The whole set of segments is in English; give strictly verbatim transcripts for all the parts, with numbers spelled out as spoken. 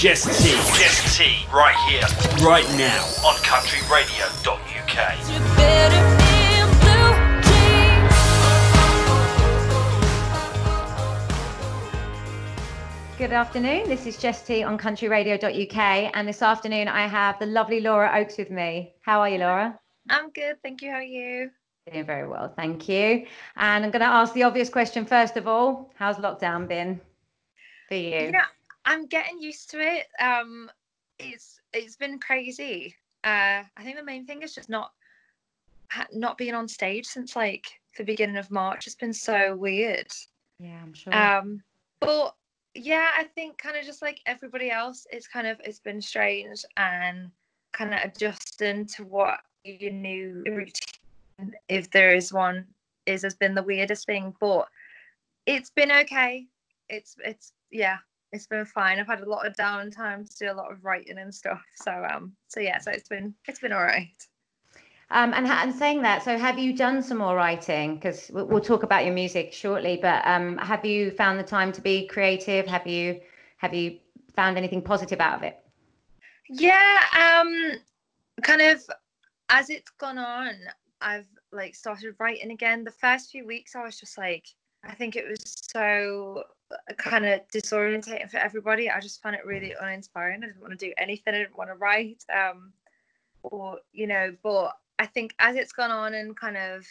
Jess T. Jess T. Right here. Right now. On country radio dot U K. Good afternoon, this is Jess T on country radio dot U K, and this afternoon I have the lovely Laura Oakes with me. How are you, Laura? I'm good, thank you. How are you? Doing very well, thank you. And I'm going to ask the obvious question first of all. How's lockdown been for you? You know, I'm getting used to it. Um, it's It's been crazy. Uh, I think the main thing is just not, not being on stage since like the beginning of March. It's been so weird. Yeah, I'm sure. Um, but... yeah, I think kind of just like everybody else, it's kind of it's been strange and kind of adjusting to what your new routine, if there is one, is has been the weirdest thing. But it's been okay. It's it's yeah, it's been fine. I've had a lot of downtime to do a lot of writing and stuff. So um, so yeah, so it's been it's been all right. Um, and, and saying that, so have you done some more writing? Because we'll, we'll talk about your music shortly, but um, have you found the time to be creative? Have you have you found anything positive out of it? Yeah, um, kind of as it's gone on, I've like started writing again. The first few weeks, I was just like, I think it was so kind of disorientating for everybody. I just found it really uninspiring. I didn't want to do anything. I didn't want to write, um, or you know, but. I think as it's gone on and kind of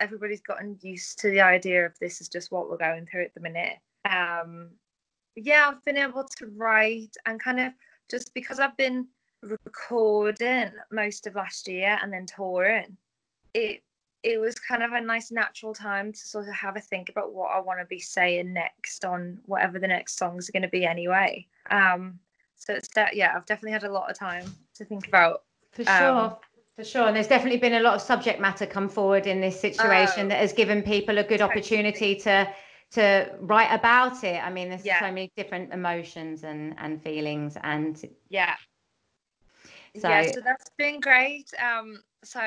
everybody's gotten used to the idea of this is just what we're going through at the minute. Um, yeah, I've been able to write and kind of just because I've been recording most of last year and then touring, it it was kind of a nice natural time to sort of have a think about what I want to be saying next on whatever the next songs are going to be anyway. Um, so it's that, yeah, I've definitely had a lot of time to think about. For sure. Um, For sure, and there's definitely been a lot of subject matter come forward in this situation oh, that has given people a good opportunity to to write about it. I mean, there's yeah. so many different emotions and, and feelings, and yeah, so yeah, so that's been great. Um, so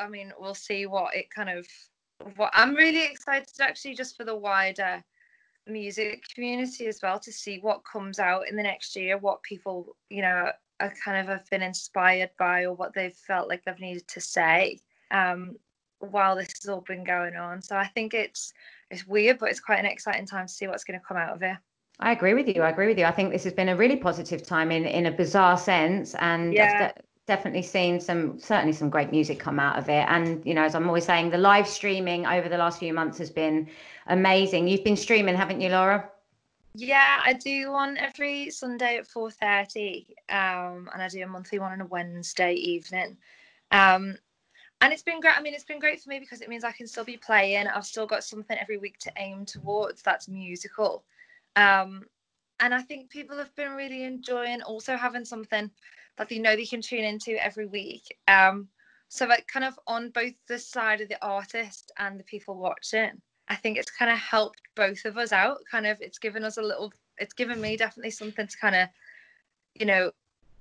I mean, we'll see what it kind of. What I'm really excited actually, just for the wider music community as well, to see what comes out in the next year, what people, you know. I kind of have been inspired by or what they've felt like they've needed to say um, while this has all been going on. So I think it's it's weird, but it's quite an exciting time to see what's going to come out of it. I agree with you. I agree with you. I think this has been a really positive time in, in a bizarre sense. And yeah. I've de- definitely seen some, certainly some great music come out of it. And, you know, as I'm always saying, the live streaming over the last few months has been amazing. You've been streaming, haven't you, Laura? Yeah, I do one every Sunday at four thirty, um, and I do a monthly one on a Wednesday evening. Um, and it's been great. I mean, it's been great for me because it means I can still be playing. I've still got something every week to aim towards that's musical. Um, and I think people have been really enjoying also having something that they know they can tune into every week. Um, so like kind of on both the side of the artist and the people watching. I think it's kind of helped both of us out. Kind of, it's given us a little, it's given me definitely something to kind of, you know,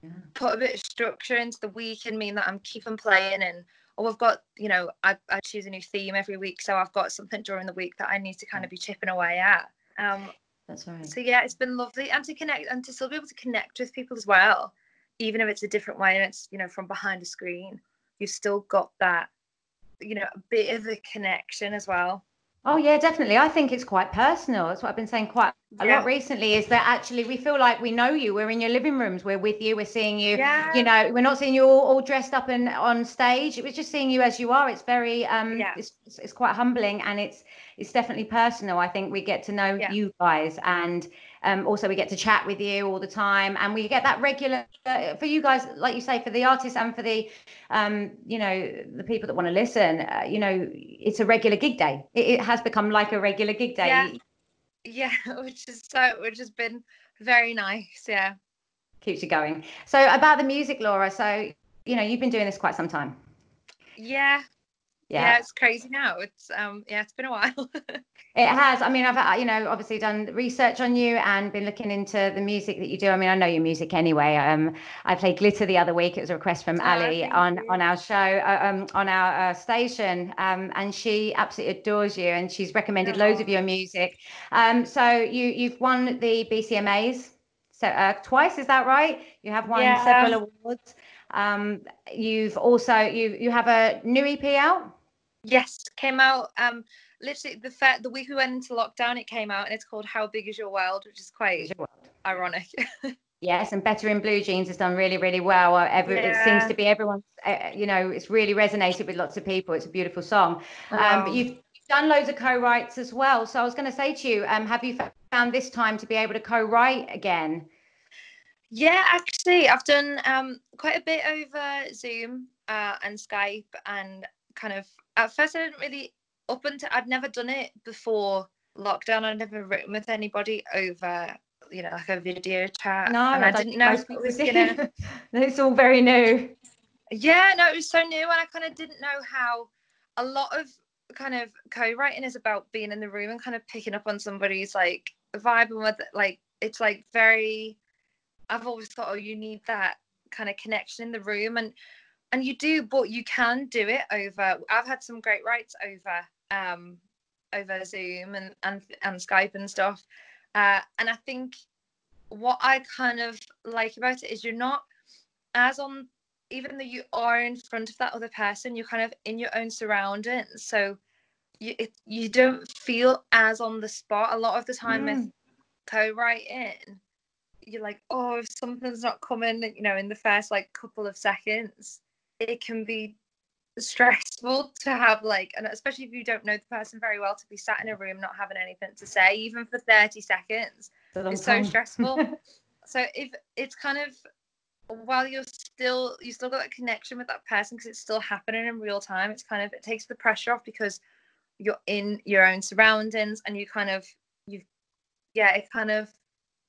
yeah. put a bit of structure into the week and mean that I'm keeping playing and, oh, I've got, you know, I, I choose a new theme every week. So I've got something during the week that I need to kind of be chipping away at. Um, That's right. So yeah, it's been lovely. And to connect and to still be able to connect with people as well, even if it's a different way and it's, you know, from behind a screen, you've still got that, you know, a bit of a connection as well. Oh, yeah, definitely. I think it's quite personal. That's what I've been saying quite a yeah. lot recently is that actually we feel like we know you. We're in your living rooms. We're with you. We're seeing you. Yeah. You know, we're not seeing you all, all dressed up and on stage. It was just seeing you as you are. It's very um, yeah. it's, it's quite humbling and it's it's definitely personal. I think we get to know yeah. you guys and um, also we get to chat with you all the time. And we get that regular uh, for you guys, like you say, for the artists and for the, um, you know, the people that want to listen, uh, you know, it's a regular gig day. It, it has become like a regular gig day. Yeah. Yeah, which is so, which has been very nice. Yeah. Keeps you going. So about the music, Laura. So, you know, you've been doing this quite some time. Yeah. Yeah. yeah it's crazy now. It's, um, yeah, it's been a while. It has. I mean, I've, you know, obviously done research on you and been looking into the music that you do. I mean, I know your music anyway. Um, I played Glitter the other week. It was a request from oh, Ali on, on our show, uh, um, on our uh, station. Um, and she absolutely adores you and she's recommended oh. loads of your music. Um, so you, you've won the B C M As. so uh, twice, is that right? You have won yeah. several awards. Um, you've also, you you have a new E P out? Yes, came out um, literally the fair, the week we went into lockdown, it came out, and it's called How Big Is Your World, which is quite ironic. Yes, and Better In Blue Jeans has done really, really well. Every, yeah. It seems to be everyone's, uh, you know, it's really resonated with lots of people. It's a beautiful song. Um, wow. But you've done loads of co-writes as well. So I was going to say to you, um, have you found this time to be able to co-write again? Yeah, actually, I've done um, quite a bit over Zoom uh, and Skype, and kind of at first I didn't really up until I'd never done it before lockdown. I'd never written with anybody over, you know, like a video chat. No, and I didn't know it was gonna... It's all very new. Yeah, no, it was so new, and I kind of didn't know how. A lot of kind of co-writing is about being in the room and kind of picking up on somebody's like vibe and whether like it's like very. I've always thought, oh, you need that kind of connection in the room, and and you do, but you can do it over. I've had some great writes over um over Zoom and and, and Skype and stuff. Uh, and I think what I kind of like about it is you're not as on, even though you are in front of that other person, you're kind of in your own surroundings. So you it, you don't feel as on the spot. A lot of the time mm. with co-writing, you're like, oh, if something's not coming, you know, in the first like couple of seconds, it can be stressful to have like, and especially if you don't know the person very well, to be sat in a room not having anything to say even for thirty seconds, it's so stressful. So if it's kind of while you're still you still got that connection with that person because it's still happening in real time, it's kind of it takes the pressure off because you're in your own surroundings, and you kind of you yeah it kind of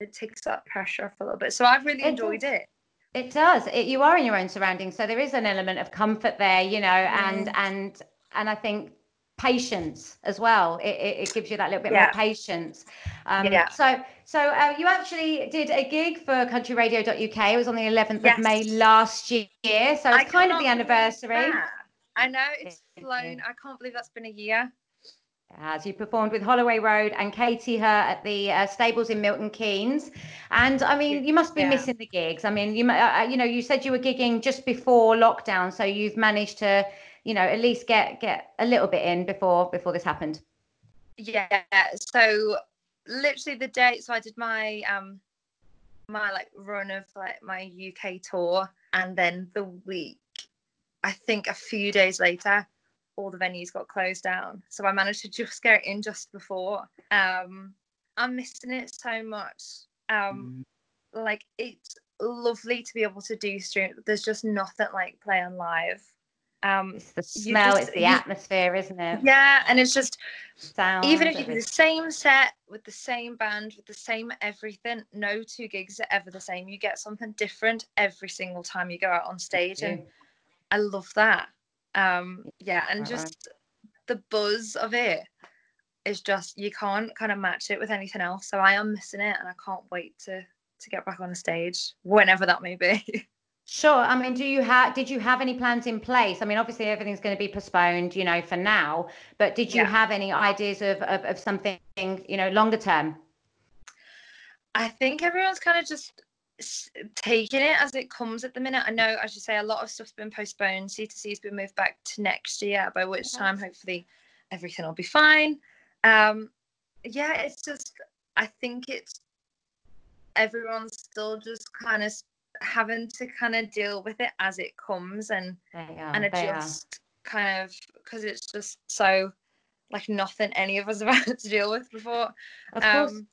it takes that pressure off a little bit. So I've really enjoyed it. It does. It, you are in your own surroundings, so there is an element of comfort there, you know, and mm. and and I think patience as well. It, it, it gives you that little bit yeah. more patience. Um, yeah. So so uh, you actually did a gig for country radio dot U K. It was on the eleventh yes. of May last year, so it's kind of the anniversary. I know, it's flown. I can't believe that's been a year. As you performed with Holloway Road and Katie Hurt at the uh, stables in Milton Keynes, and I mean, you must be yeah. missing the gigs. I mean, you uh, you know, you said you were gigging just before lockdown, so you've managed to, you know, at least get get a little bit in before before this happened. Yeah. So literally the day, so I did my um my like run of like my U K tour, and then the week, I think a few days later, all the venues got closed down, so I managed to just get in just before. um I'm missing it so much. um mm. Like, it's lovely to be able to do stream. There's just nothing like playing live. Um it's the smell, just, it's the you, atmosphere, isn't it? Yeah, and it's just sound, even if you do the same set with the same band with the same everything, no two gigs are ever the same. You get something different every single time you go out on stage, and I love that. Um yeah, and just the buzz of it is just, you can't kind of match it with anything else. So I am missing it, and I can't wait to to get back on the stage whenever that may be. Sure. I mean, do you have did you have any plans in place? I mean, obviously everything's going to be postponed, you know, for now, but did you yeah. have any ideas of, of of something, you know, longer term? I think everyone's kind of just taking it as it comes at the minute. I know, as you say, a lot of stuff's been postponed. C two C has been moved back to next year, by which time hopefully everything will be fine. Um yeah, it's just, I think it's everyone's still just kind of having to kind of deal with it as it comes, and are, and adjust kind of, because it's just so like nothing any of us have had to deal with before. Of um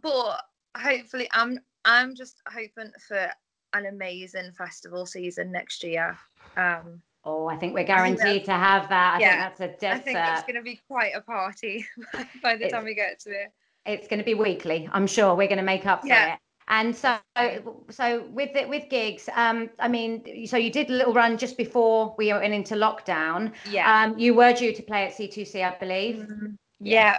course. But hopefully I'm I'm just hoping for an amazing festival season next year. Um, oh, I think we're guaranteed to have that. I yeah, think that's a dead I think set. It's going to be quite a party by the it's, time we get to it. It's going to be weekly, I'm sure. We're going to make up for yeah. it. And so, so with it, with gigs, um, I mean, so you did a little run just before we went into lockdown. Yeah. Um, you were due to play at C two C, I believe. Mm-hmm. Yeah.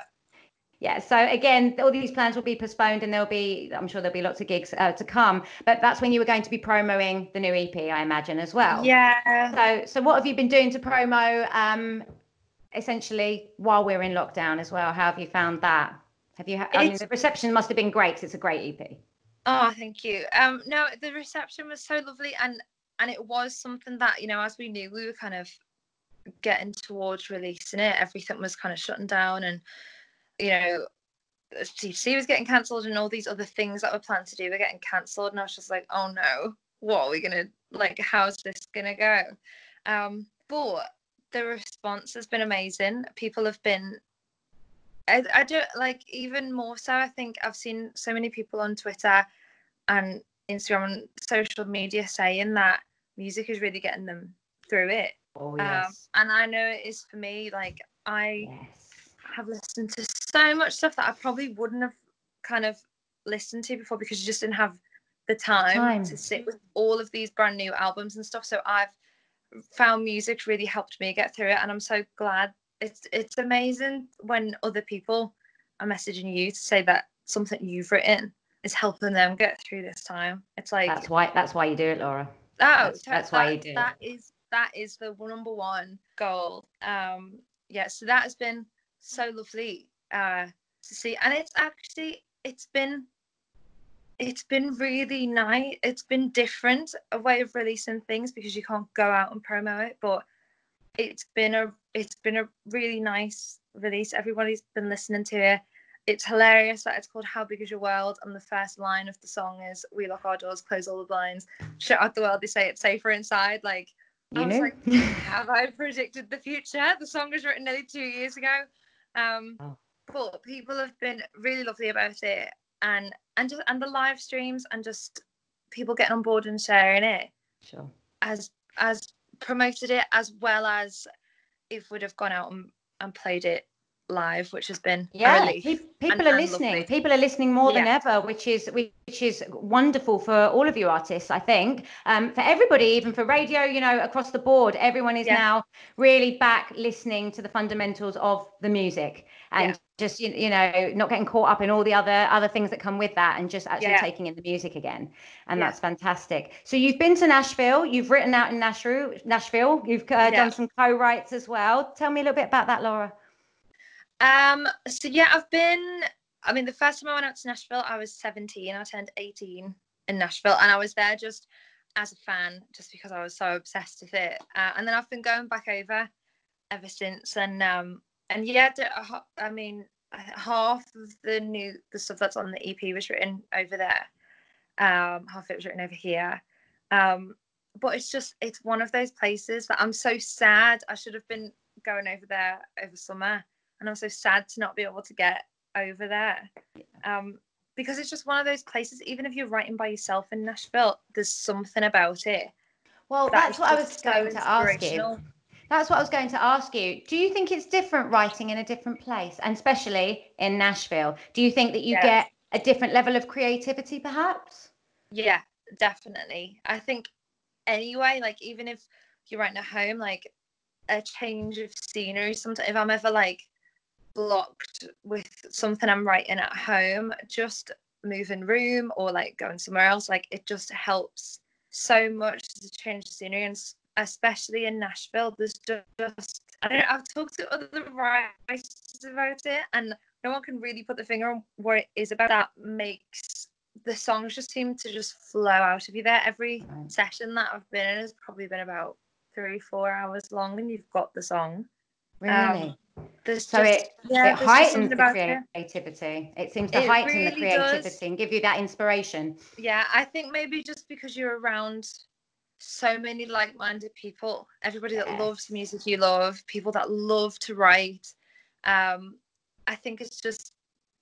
Yeah, so again, all these plans will be postponed, and there'll be, I'm sure there'll be lots of gigs uh, to come. But that's when you were going to be promoting the new E P, I imagine, as well. Yeah. So, so what have you been doing to promo, um, essentially, while we're in lockdown as well? How have you found that? Have you? Ha- I mean, the reception must have been great, 'cause it's a great E P. Oh, thank you. Um, no, the reception was so lovely, and and it was something that, you know, as we knew, we were kind of getting towards releasing it. Everything was kind of shutting down, and, you know, C two C was getting cancelled, and all these other things that were planned to do were getting cancelled, and I was just like, oh no, what are we gonna, like, how's this gonna go? Um, but the response has been amazing. People have been, I, I don't, like, even more so, I think I've seen so many people on Twitter and Instagram and social media saying that music is really getting them through it. Oh, yes. Um, and I know it is for me. Like, I yes. have listened to so much stuff that I probably wouldn't have kind of listened to before, because you just didn't have the time, time. to sit with all of these brand new albums and stuff. So I've found music really helped me get through it, and I'm so glad. It's it's amazing when other people are messaging you to say that something you've written is helping them get through this time. It's like, that's why that's why you do it, Laura. Oh, that's, that's that, why you do it. That is that is the number one goal. Um, yeah. So that has been so lovely uh, to see, and it's actually it's been it's been really nice. It's been different, a way of releasing things, because you can't go out and promo it, but it's been a it's been a really nice release. Everybody's been listening to it. It's hilarious that it's called How Big Is Your World, and the first line of the song is, we lock our doors, close all the blinds, shut out the world, they say it's safer inside. Like, you I was know. Like, have I predicted the future? The song was written nearly two years ago. Um, oh. But people have been really lovely about it, and and just and the live streams, and just people getting on board and sharing it. Sure. As as promoted it, as well as if we'd have gone out and, and played it live, which has been yeah pe- people and, are and listening lovely. People are listening more yeah. than ever, which is which is wonderful for all of you artists, I think, um for everybody, even for radio, you know, across the board. Everyone is yeah. now really back listening to the fundamentals of the music, and yeah. just you, you know, not getting caught up in all the other other things that come with that, and just actually yeah. taking in the music again. And yeah. that's fantastic. So you've been to Nashville, you've written out in Nashville Nashville you've uh, yeah. done some co-writes as well. Tell me a little bit about that, Laura. Um, so yeah, I've been, I mean, the first time I went out to Nashville, I was seventeen. I turned eighteen in Nashville, and I was there just as a fan, just because I was so obsessed with it. Uh, and then I've been going back over ever since. And, um, and yeah, I mean, half of the new, the stuff that's on the E P was written over there. Um, half of it was written over here. Um, but it's just, it's one of those places that I'm so sad. I should have been going over there over summer, and I'm so sad to not be able to get over there. Um, because it's just one of those places, even if you're writing by yourself in Nashville, there's something about it. Well, that that's what I was going so to ask you. That's what I was going to ask you. Do you think it's different writing in a different place, and especially in Nashville? Do you think that you yes. get a different level of creativity, perhaps? Yeah, definitely. I think anyway, like, even if you're writing at home, like, a change of scenery. Sometimes if I'm ever, like, blocked with something I'm writing at home, just moving room or like going somewhere else, like, it just helps so much to change the scenery. And especially in Nashville, there's just, I don't know, I've talked to other writers about it, and no one can really put the finger on what it is about that makes the songs just seem to just flow out of you there. Every right. session that I've been in has probably been about three four hours long, and you've got the song. Really? Um, there's so just, it, yeah, it there's heightens the creativity. It, it seems to it heighten really the creativity does. And give you that inspiration. Yeah, I think maybe just because you're around so many like-minded people, everybody yes. that loves music you love, people that love to write. Um, I think it's just,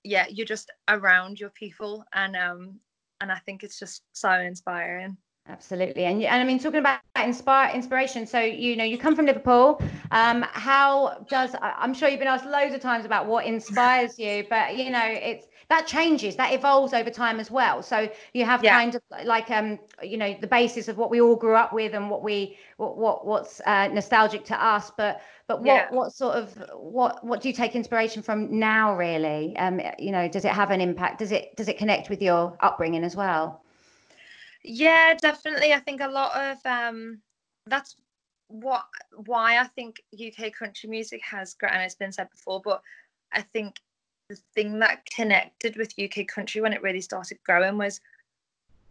yeah, you're just around your people, and um, and I think it's just so inspiring. Absolutely. And, and I mean, talking about inspire inspiration, so, you know, you come from Liverpool. Um, how does, I'm sure you've been asked loads of times about what inspires you, but, you know, it's, that changes, that evolves over time as well. So you have yeah. kind of like, um, you know, the basis of what we all grew up with, and what we, what, what what's uh, nostalgic to us, but, but what, yeah. what sort of, what, what do you take inspiration from now, really? Um, you know, does it have an impact? Does it, does it connect with your upbringing as well? Yeah, definitely. I think a lot of um, that's what why I think U K country music has, and it's been said before, but I think the thing that connected with U K country when it really started growing was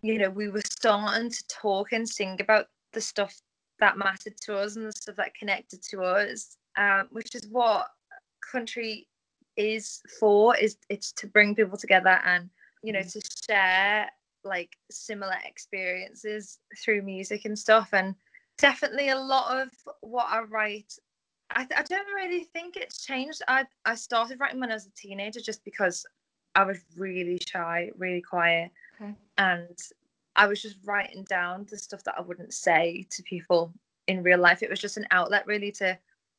you know, we were starting to talk and sing about the stuff that mattered to us and the stuff that connected to us, um, which is what country is for, is it's to bring people together and, you know, to share like similar experiences through music and stuff. And definitely a lot of what I write, I, th- I don't really think it's changed. I I started writing when I was a teenager just because I was really shy, really quiet. Okay. And I was just writing down the stuff that I wouldn't say to people in real life. It was just an outlet really to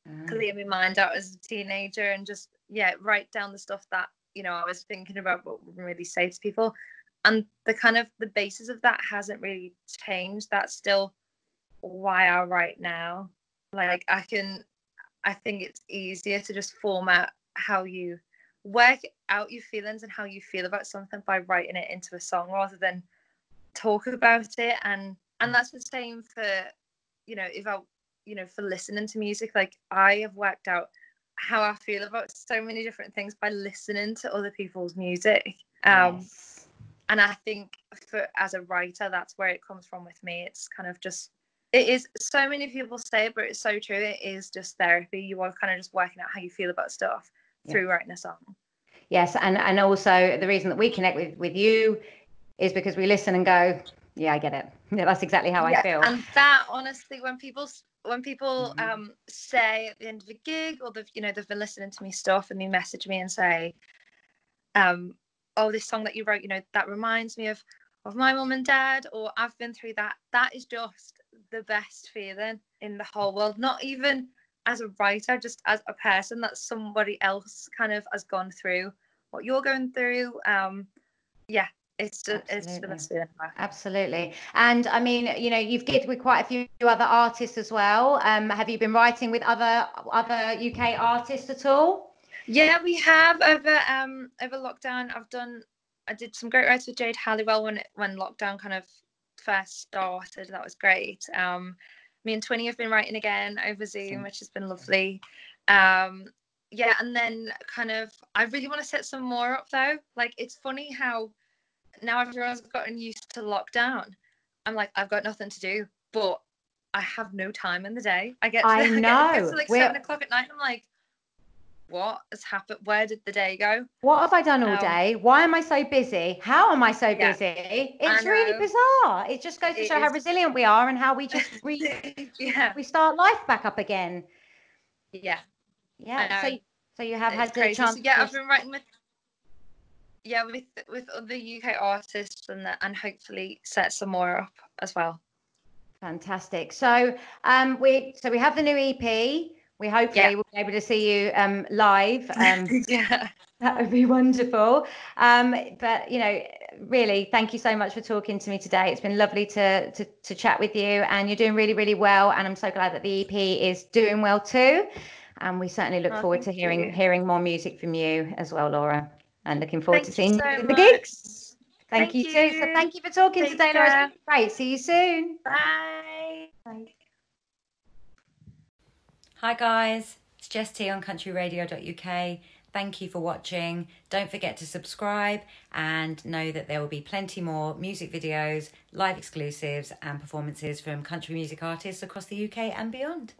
mm. clear my mind out as a teenager and just, yeah, write down the stuff that, you know, I was thinking about but wouldn't really say to people. And the kind of the basis of that hasn't really changed. That's still why I write now. Like I can, I think it's easier to just format how you work out your feelings and how you feel about something by writing it into a song rather than talk about it. And and that's the same for, you know, if I, you know, for listening to music. Like I have worked out how I feel about so many different things by listening to other people's music. Um, yes. And I think for as a writer, that's where it comes from with me. It's kind of just, it is, so many people say it, but it's so true. It is just therapy. You are kind of just working out how you feel about stuff yeah. through writing a song. Yes. And, and also the reason that we connect with, with you is because we listen and go, yeah, I get it. Yeah, that's exactly how yeah. I feel. And that honestly, when people, when people mm-hmm. um, say at the end of a gig, or they've, you know, they've been listening to me stuff and they message me and say, um, oh, this song that you wrote, you know, that reminds me of, of my mum and dad, or I've been through that. That is just the best feeling in the whole world. Not even as a writer, just as a person that somebody else kind of has gone through what you're going through. Um, yeah. It's just, it's the best feeling. Absolutely. And I mean, you know, you've gigged with quite a few other artists as well. Um, have you been writing with other other U K artists at all? Yeah, we have over um over lockdown. I've done I did some great writes with Jade Halliwell when when lockdown kind of first started. That was great. Um, me and Twinny have been writing again over Zoom, which has been lovely. Um, yeah, and then kind of I really want to set some more up though. Like it's funny how now everyone's gotten used to lockdown. I'm like, I've got nothing to do, but I have no time in the day. I get to, I know. I get to, I get to like We're... seven o'clock at night. I'm like, what has happened? Where did the day go? What have I done all um, day? Why am I so busy? How am I so yeah, busy? It's really bizarre. It just goes to it show is... how resilient we are and how we just re- yeah. we start life back up again. Yeah. Yeah. So, so you have it's had crazy. The chance. So, yeah, to... I've been writing with. Yeah, with with other U K artists and the, and hopefully set some more up as well. Fantastic. So um, we so we have the new E P. We hopefully yeah. will be able to see you um, live. Um, yeah, that would be wonderful. Um, but you know, really, thank you so much for talking to me today. It's been lovely to, to to chat with you, and you're doing really really well. And I'm so glad that the E P is doing well too. And we certainly look oh, forward to hearing you. hearing more music from you as well, Laura. And looking forward thank to seeing you so the much. Gigs. Thank, thank you, you too. So thank you for talking Take today, Laura. It's been great. See you soon. Bye. Bye. Hi guys, it's Jess T on country radio dot U K. Thank you for watching. Don't forget to subscribe and know that there will be plenty more music videos, live exclusives and performances from country music artists across the U K and beyond.